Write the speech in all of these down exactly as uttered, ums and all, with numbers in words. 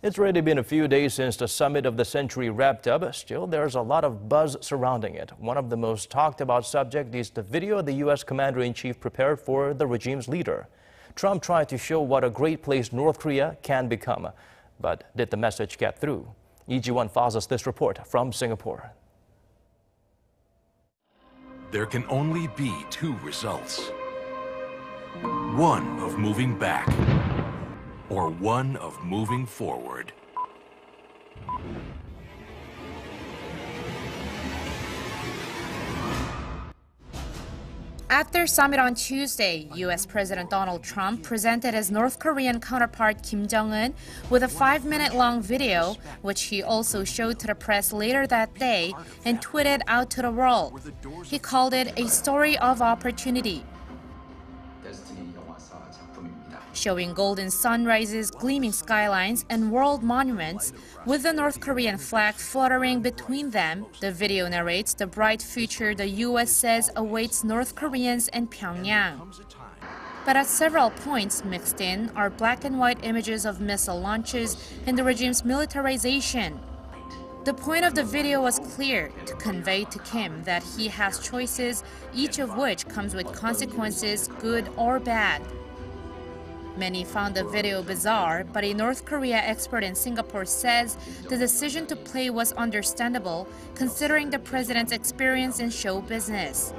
It's already been a few days since the summit of the century wrapped up. Still, there's a lot of buzz surrounding it. One of the most talked about subjects is the video the U S commander-in-chief prepared for the regime's leader. Trump tried to show what a great place North Korea can become. But did the message get through? Lee Ji-won files us this report from Singapore. There can only be two results. One of moving back, or one of moving forward. At their summit on Tuesday, U S President Donald Trump presented his North Korean counterpart Kim Jong-un with a five-minute-long video, which he also showed to the press later that day and tweeted out to the world. He called it a story of opportunity. Showing golden sunrises, gleaming skylines, and world monuments, with the North Korean flag fluttering between them, the video narrates the bright future the U S says awaits North Koreans and Pyongyang. But at several points mixed in are black and white images of missile launches and the regime's militarization. The point of the video was clear, to convey to Kim that he has choices, each of which comes with consequences, good or bad. Many found the video bizarre, but a North Korea expert in Singapore says the decision to play was understandable, considering the president's experience in show business.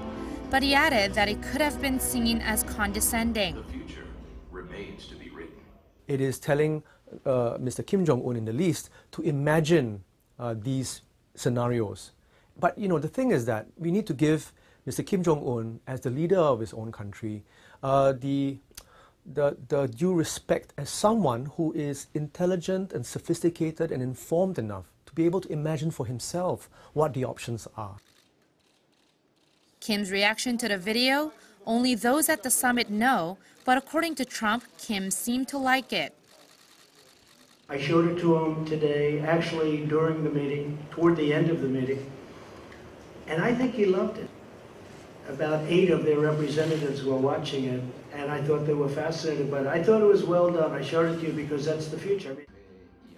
But he added that it could have been seen as condescending. The future remains to be written. It is telling uh, Mister Kim Jong-un, in the least, to imagine uh, these scenarios. But, you know, the thing is that we need to give Mister Kim Jong-un, as the leader of his own country, uh, the The, the due respect as someone who is intelligent and sophisticated and informed enough to be able to imagine for himself what the options are. Kim's reaction to the video? Only those at the summit know, but according to Trump, Kim seemed to like it. I showed it to him today, actually during the meeting, toward the end of the meeting, and I think he loved it. About eight of their representatives were watching it, and I thought they were fascinated, but I thought it was well done. I showed it to you because that's the future.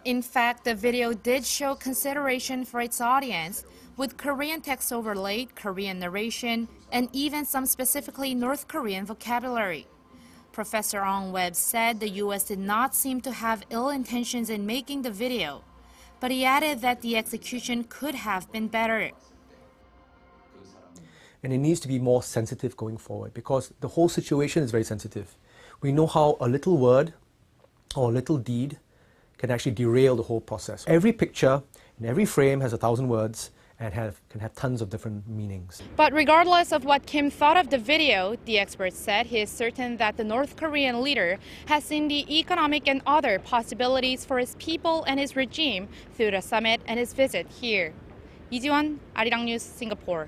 In fact, the video did show consideration for its audience, with Korean text overlaid, Korean narration, and even some specifically North Korean vocabulary. Professor Ong Webb said the U S did not seem to have ill intentions in making the video, but he added that the execution could have been better. And it needs to be more sensitive going forward, because the whole situation is very sensitive. We know how a little word or a little deed can actually derail the whole process. Every picture in every frame has a thousand words and have, can have tons of different meanings. But regardless of what Kim thought of the video, the expert said he is certain that the North Korean leader has seen the economic and other possibilities for his people and his regime through the summit and his visit here. Lee Ji-won, Arirang News, Singapore.